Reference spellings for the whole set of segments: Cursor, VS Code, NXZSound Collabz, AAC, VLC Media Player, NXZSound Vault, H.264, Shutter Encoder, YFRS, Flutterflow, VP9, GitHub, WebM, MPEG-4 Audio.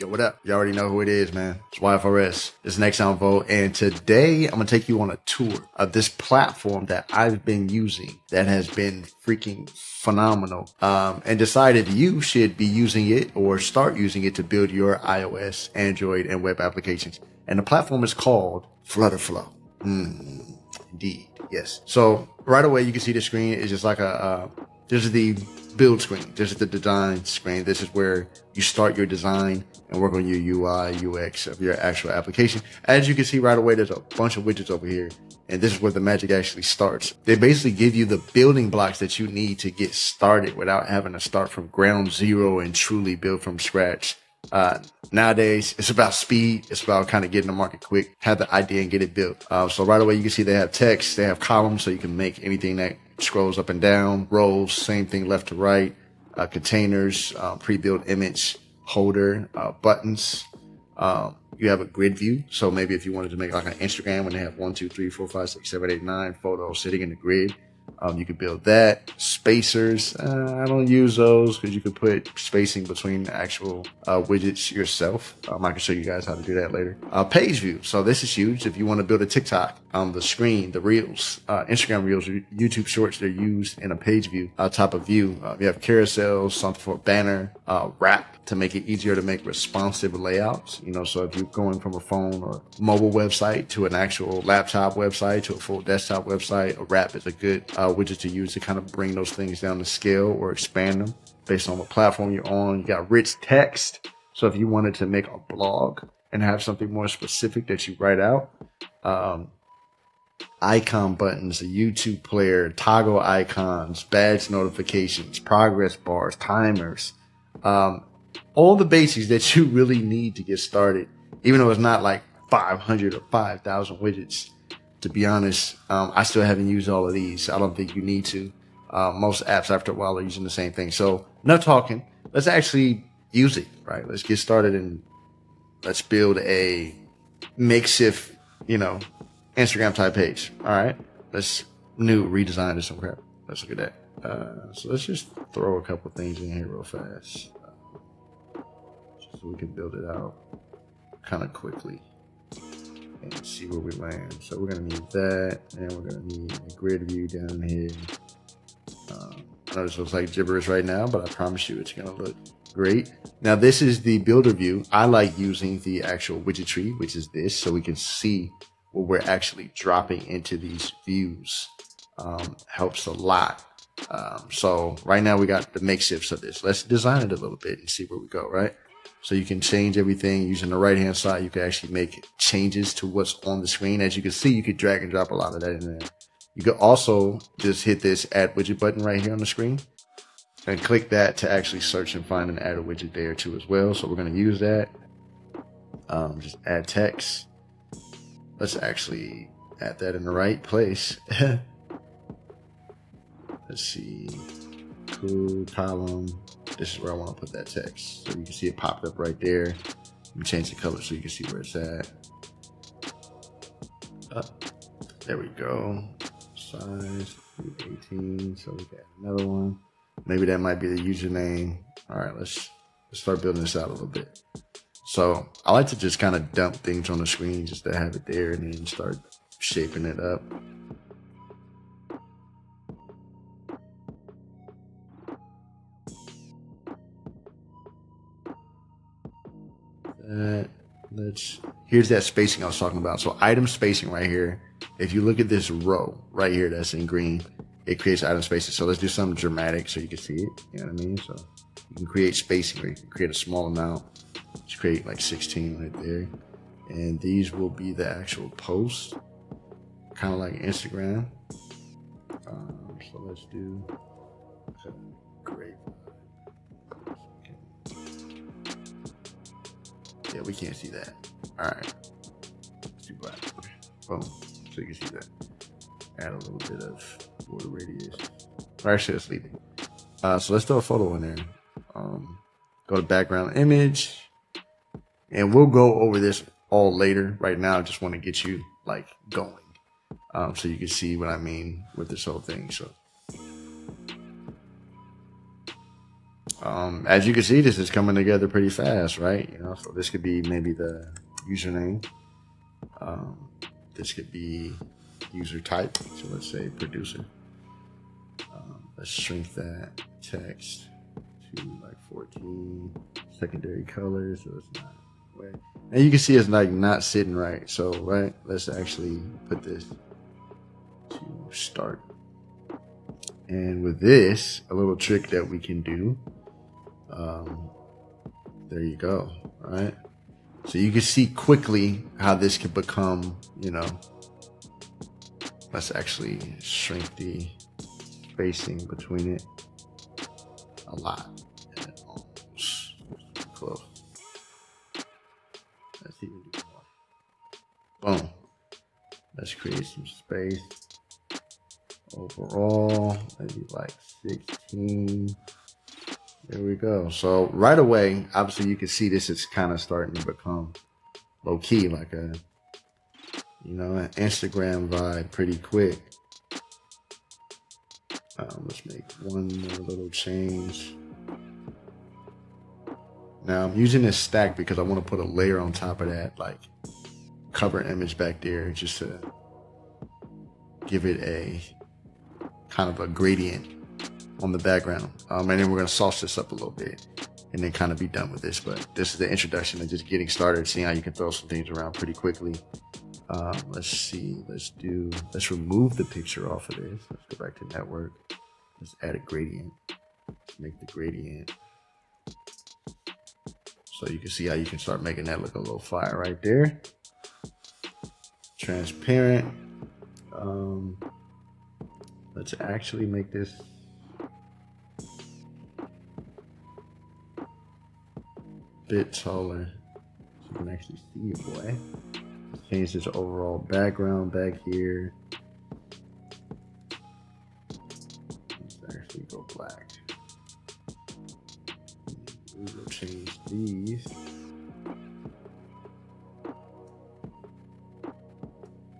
Yo, what up? You already know who it is, man. It's YFRS. It's NXZSound Vault. And today I'm going to take you on a tour of this platform that I've been using that has been freaking phenomenal and decided you should be using it or start using it to build your iOS, Android, and web applications. And the platform is called Flutterflow. Indeed. Yes. So right away, you can see the screen is just like a, this is the build screen. This is the design screen. This is where you start your design and work on your UI, UX of your actual application. As you can see right away, there's a bunch of widgets over here. And this is where the magic actually starts. They basically give you the building blocks that you need to get started without having to start from ground zero and truly build from scratch. Nowadays, it's about speed. It's about kind of getting to market quick, have the idea and get it built. So right away, you can see they have text, they have columns, so you can make anything that scrolls up and down, rows, same thing left to right, containers, pre-built image, holder, buttons. You have a grid view. So maybe if you wanted to make like an Instagram when they have 1, 2, 3, 4, 5, 6, 7, 8, 9 photos sitting in the grid, you could build that. Spacers, I don't use those because you could put spacing between the actual widgets yourself. I can show you guys how to do that later. Page view, so this is huge. If you want to build a TikTok on the screen, the reels, Instagram reels, YouTube shorts, they're used in a page view type of view. You have carousels, something for a banner, wrap to make it easier to make responsive layouts. You know, so if you're going from a phone or mobile website to an actual laptop website to a full desktop website, a wrap is a good widget to use to kind of bring those things down to scale or expand them based on what platform you're on. You got rich text. So if you wanted to make a blog and have something more specific that you write out, icon buttons, a YouTube player, toggle icons, badge notifications, progress bars, timers, all the basics that you really need to get started, even though it's not like 500 or 5,000 widgets. To be honest, I still haven't used all of these. I don't think you need to. Most apps after a while are using the same thing. So enough talking. Let's actually use it, right? Let's get started and let's build a makeshift, you know, Instagram type page. All right. Let's redesign this some crap. Let's look at that. So let's just throw a couple things in here real fast so we can build it out kind of quickly and see where we land. So we're going to need that, and we're going to need a grid view down here. I know this looks like gibberish right now, but I promise you it's going to look great. Now this is the builder view. I like using the actual widget tree, which is this, so we can see what we're actually dropping into these views. Helps a lot. So right now we got the makeshifts of this. Let's design it a little bit and see where we go, right? So you can change everything using the right-hand side. You can actually make changes to what's on the screen. As you can see, you could drag and drop a lot of that in there. You could also just hit this add widget button right here on the screen and click that to actually search and find and add a widget there too as well. So we're going to use that. Just add text. Let's actually add that in the right place. Let's see. Cool column. This is where I want to put that text. So you can see it popped up right there. Let me change the color so you can see where it's at. There we go. Size 18. So we got another one. Maybe that might be the username. All right, let's start building this out a little bit. So I like to just kind of dump things on the screen just to have it there and then start shaping it up. Here's that spacing I was talking about. So item spacing right here. If you look at this row right here that's in green, it creates item spacing. So let's do something dramatic so you can see it. You know what I mean? So you can create spacing or you can create a small amount. Let's create like 16 right there. And these will be the actual posts, kind of like Instagram. So let's do great. Yeah, we can't see that. All right, let's do black. Boom, so you can see that. Add a little bit of border radius. Actually, let's leave it. So let's throw a photo in there. Go to background image, and we'll go over this all later. Right now, I just want to get you like going, so you can see what I mean with this whole thing. So As you can see, this is coming together pretty fast, right? You know, so this could be maybe the username. This could be user type. So let's say producer. Let's shrink that text to like 14. Secondary color, so it's not way. And you can see it's like not sitting right. So right, let's actually put this to start. And with this, a little trick that we can do, there you go, right? So you can see quickly how this can become, you know, let's actually shrink the spacing between it a lot. Close. Let's even do more. Boom. Let's create some space. Overall, maybe like 16. There we go. So right away, obviously you can see this is kind of starting to become low key, like a, you know, an Instagram vibe pretty quick. Let's make one more little change. Now I'm using this stack because I want to put a layer on top of that, like cover image back there, just to give it a kind of a gradient on the background, and then we're gonna sauce this up a little bit and then kind of be done with this. But this is the introduction and just getting started, seeing how you can throw some things around pretty quickly. Let's see, let's remove the picture off of this. Let's go back to network. Let's add a gradient. Let's make the gradient. So you can see how you can start making that look a little fire right there. Transparent. Let's actually make this. Bit taller so you can actually see it, boy. Let's change this overall background back here. Let's actually go black. We will change these.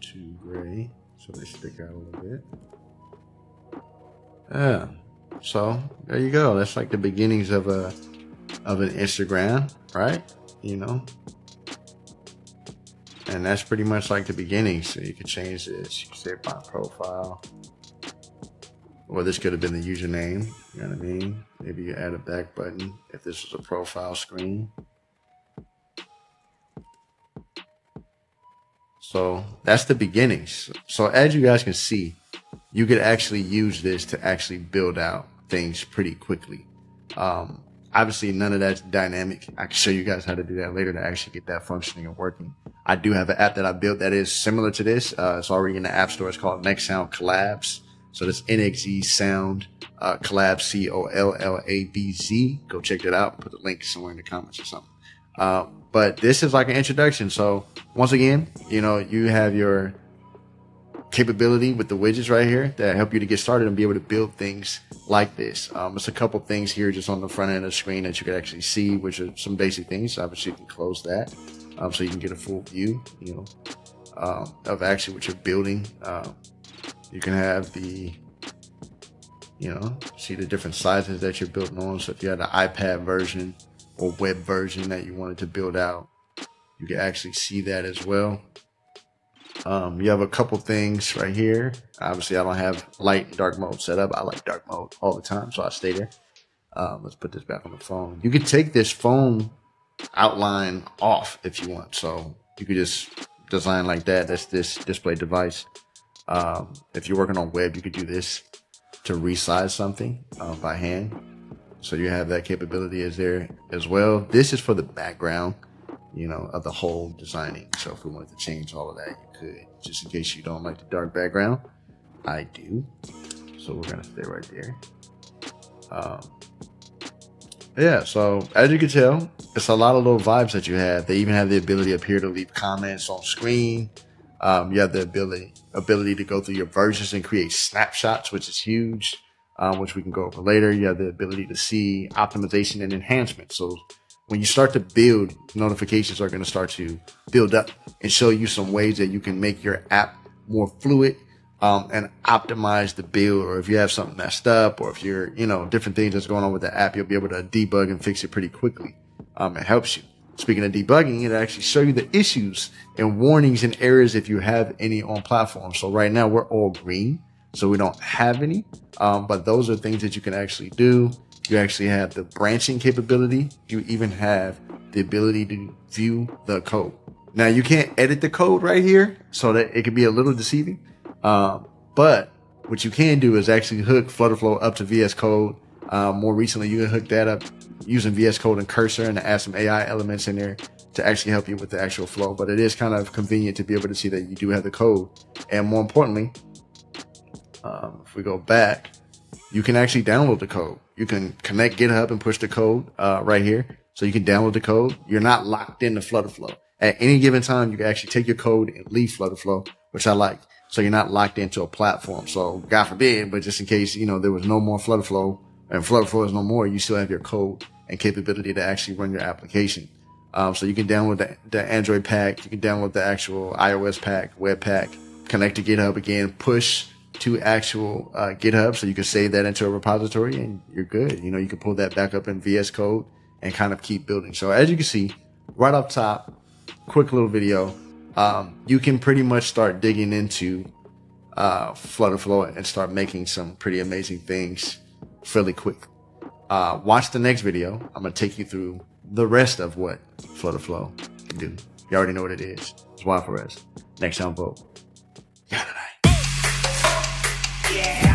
To gray so they stick out a little bit. Yeah. So there you go. That's like the beginnings of a of an Instagram, right? You know, and that's pretty much like the beginning. So you could change this. You could say my profile, or this could have been the username. You know what I mean? Maybe you add a back button if this was a profile screen. So that's the beginnings. So as you guys can see, you could actually use this to actually build out things pretty quickly. Obviously, none of that's dynamic. I can show you guys how to do that later to actually get that functioning and working. I do have an app that I built that is similar to this. It's already in the App Store. It's called NXZSound Collabz. So that's NXZSound Collabz, C-O-L-L-A-B-Z. Go check that out. Put the link somewhere in the comments or something. But this is like an introduction. So once again, you know, you have your capability with the widgets right here that help you to get started and be able to build things like this. It's a couple things here just on the front end of the screen that you can actually see, which are some basic things. Obviously you can close that, so you can get a full view, you know, of actually what you're building. You can have the, you know, see the different sizes that you're building on. So if you had an iPad version or web version that you wanted to build out, you can actually see that as well. You have a couple things right here. Obviously, I don't have light and dark mode set up. I like dark mode all the time, so I stay there. Let's put this back on the phone. You can take this phone outline off if you want. So you could just design like that. That's this display device. If you're working on web, you could do this to resize something by hand. So you have that capability is there as well. This is for the background, you know, of the whole designing. So if we wanted to change all of that, you could, just in case you don't like the dark background. I do. So we're going to stay right there. Yeah. So as you can tell, it's a lot of little vibes that you have. They even have the ability up here to leave comments on screen. You have the ability to go through your versions and create snapshots, which is huge, which we can go over later. You have the ability to see optimization and enhancement. So when you start to build, notifications are going to start to build up and show you some ways that you can make your app more fluid, and optimize the build, or if you have something messed up, or if you're, you know, different things that's going on with the app, you'll be able to debug and fix it pretty quickly. It helps you. Speaking of debugging, it'll actually show you the issues and warnings and errors if you have any on platform. So right now we're all green, so we don't have any, but those are things that you can actually do. You actually have the branching capability. You even have the ability to view the code. Now you can't edit the code right here, so that it can be a little deceiving. But what you can do is actually hook Flutterflow up to VS Code. More recently, you can hook that up using VS Code and Cursor, and add some AI elements in there to actually help you with the actual flow. But it is kind of convenient to be able to see that you do have the code. And more importantly, if we go back, you can actually download the code. You can connect GitHub and push the code right here. So you can download the code. You're not locked into Flutterflow. At any given time, you can actually take your code and leave Flutterflow, which I like. So you're not locked into a platform. So God forbid, but just in case, you know, there was no more Flutterflow and Flutterflow is no more, you still have your code and capability to actually run your application. So you can download the Android pack. You can download the actual iOS pack, web pack, connect to GitHub again, push to actual GitHub. So you can save that into a repository and you're good. You know, you can pull that back up in VS Code and kind of keep building. So as you can see, right up top, quick little video. You can pretty much start digging into Flutterflow and start making some pretty amazing things fairly quick. Watch the next video. I'm going to take you through the rest of what Flutterflow can do. You already know what it is. It's YFRS. NXZSound Vault. Yeah.